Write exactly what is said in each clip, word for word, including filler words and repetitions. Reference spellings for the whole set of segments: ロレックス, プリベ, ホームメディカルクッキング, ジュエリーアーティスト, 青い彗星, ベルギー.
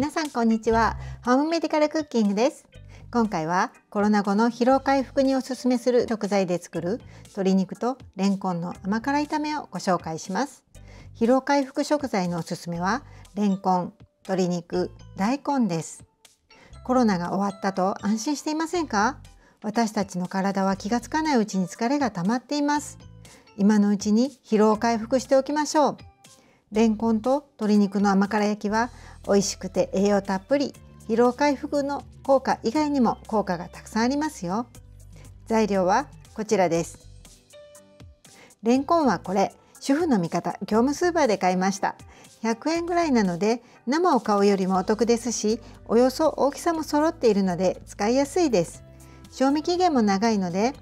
皆さんこんにちは。ホームメディカルクッキングです。今回はコロナ後の疲労回復におすすめする食材で作る鶏肉とレンコンの甘辛炒めをご紹介します。疲労回復食材のおすすめはレンコン、鶏肉、大根です。コロナが終わったと安心していませんか？私たちの体は気がつかないうちに疲れが溜まっています。今のうちに疲労を回復しておきましょう。レンコンと鶏肉の甘辛焼きは美味しくて栄養たっぷり、疲労回復の効果以外にも効果がたくさんありますよ。材料はこちらです。レンコンはこれ主婦の味方、業務スーパーで買いました。ひゃくえんぐらいなので生を買うよりもお得ですし、およそ大きさも揃っているので使いやすいです。賞味期限も長いので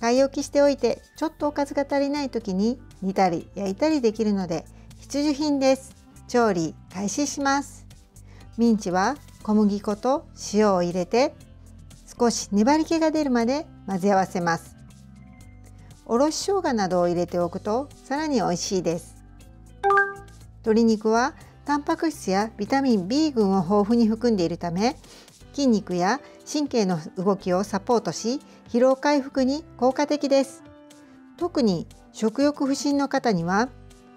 買い置きしておいて、ちょっとおかずが足りない時に煮たり焼いたりできるので必需品です。調理開始します。ミンチは小麦粉と塩を入れて少し粘り気が出るまで混ぜ合わせます。おろし生姜などを入れておくとさらに美味しいです。鶏肉はタンパク質やビタミン ビー 群を豊富に含んでいるため、筋肉や神経の動きをサポートし、疲労回復に効果的です。特に食欲不振の方には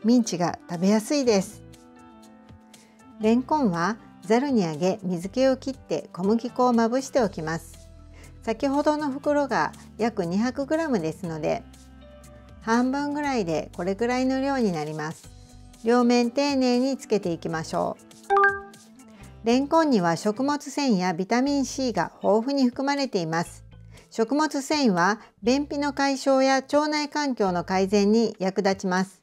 ミンチが食べやすいです。レンコンはざるにあげ、水気を切って小麦粉をまぶしておきます。先ほどの袋が約 にひゃくグラム ですので、半分ぐらいでこれぐらいの量になります。両面丁寧につけていきましょう。レンコンには食物繊維やビタミン シー が豊富に含まれています。食物繊維は便秘の解消や腸内環境の改善に役立ちます。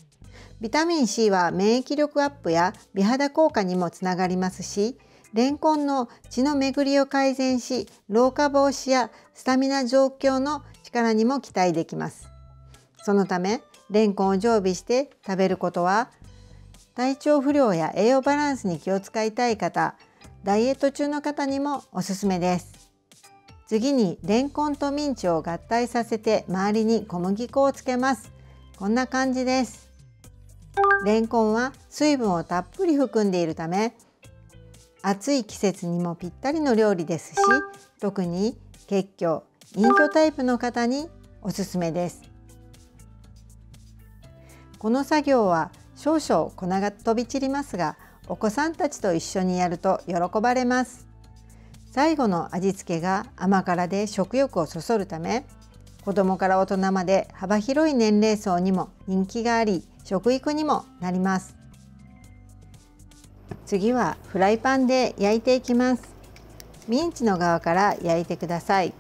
ビタミン シー は免疫力アップや美肌効果にもつながりますし、レンコンの血の巡りを改善し、老化防止やスタミナ増強の力にも期待できます。そのためレンコンを常備して食べることは、体調不良や栄養バランスに気を使いたい方、ダイエット中の方にもおすすめです。次にレンコンとミンチを合体させて周りに小麦粉をつけます。こんな感じです。レンコンは水分をたっぷり含んでいるため、暑い季節にもぴったりの料理ですし、特に結虚・隠居タイプの方におすすめです。この作業は少々粉が飛び散りますが、お子さんたちと一緒にやると喜ばれます。最後の味付けが甘辛で食欲をそそるため、子どもから大人まで幅広い年齢層にも人気があり、食育にもなります。次はフライパンで焼いていきます。ミンチの側から焼いてください。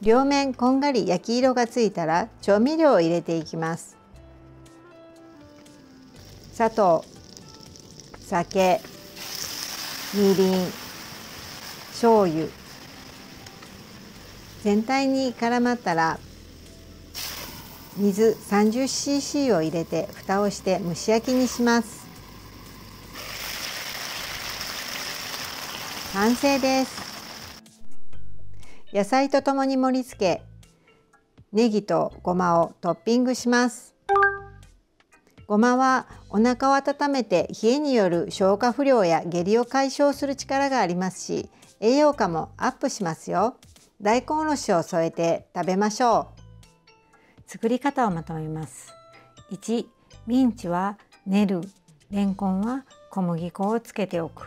両面こんがり焼き色がついたら調味料を入れていきます。砂糖、酒、みりん、醤油。全体に絡まったら水 さんじゅっシーシー を入れて蓋をして蒸し焼きにします。完成です。野菜とともに盛り付け、ネギとごまをトッピングします。ごまはお腹を温めて冷えによる消化不良や下痢を解消する力がありますし、栄養価もアップしますよ。大根おろしを添えて食べましょう。作り方をまとめます。いち. ミンチは練る、レンコンは小麦粉をつけておく。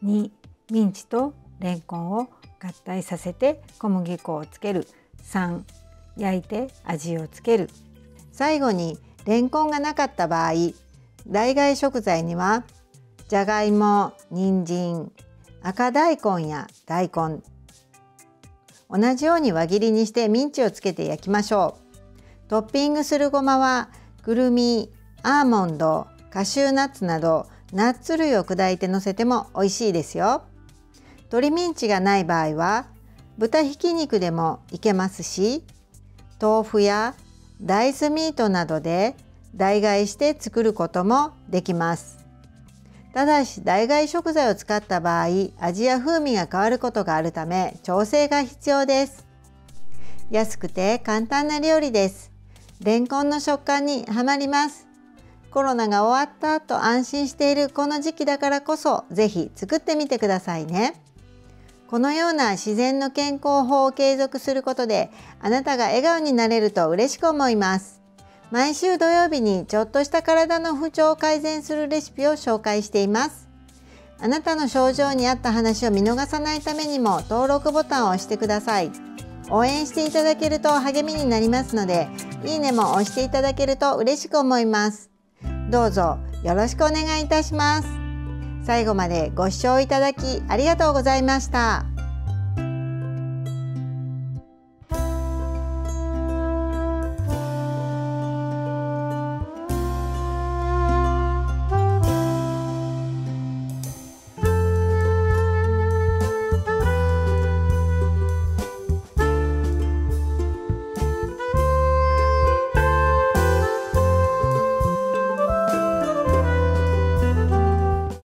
に. ミンチとレンコンを合体させて小麦粉をつける。さん. 焼いて味をつける。最後にレンコンがなかった場合、代替食材にはじゃがいも、人参、赤大根や大根、同じように輪切りにしてミンチをつけて焼きましょう。トッピングするごまはくるみ、アーモンド、カシューナッツなどナッツ類を砕いてのせても美味しいですよ。鶏ミンチがない場合は豚ひき肉でもいけますし、豆腐や大豆ミートなどで代替して作ることもできます。ただし代替食材を使った場合、味や風味が変わることがあるため調整が必要です。安くて簡単な料理です。レンコンの食感にはまります。コロナが終わったと安心しているこの時期だからこそ、ぜひ作ってみてくださいね。このような自然の健康法を継続することで、あなたが笑顔になれると嬉しく思います。毎週土曜日にちょっとした体の不調を改善するレシピを紹介しています。あなたの症状に合った話を見逃さないためにも登録ボタンを押してください。応援していただけると励みになりますので、いいねも押していただけると嬉しく思います。どうぞよろしくお願いいたします。最後までご視聴いただきありがとうございました。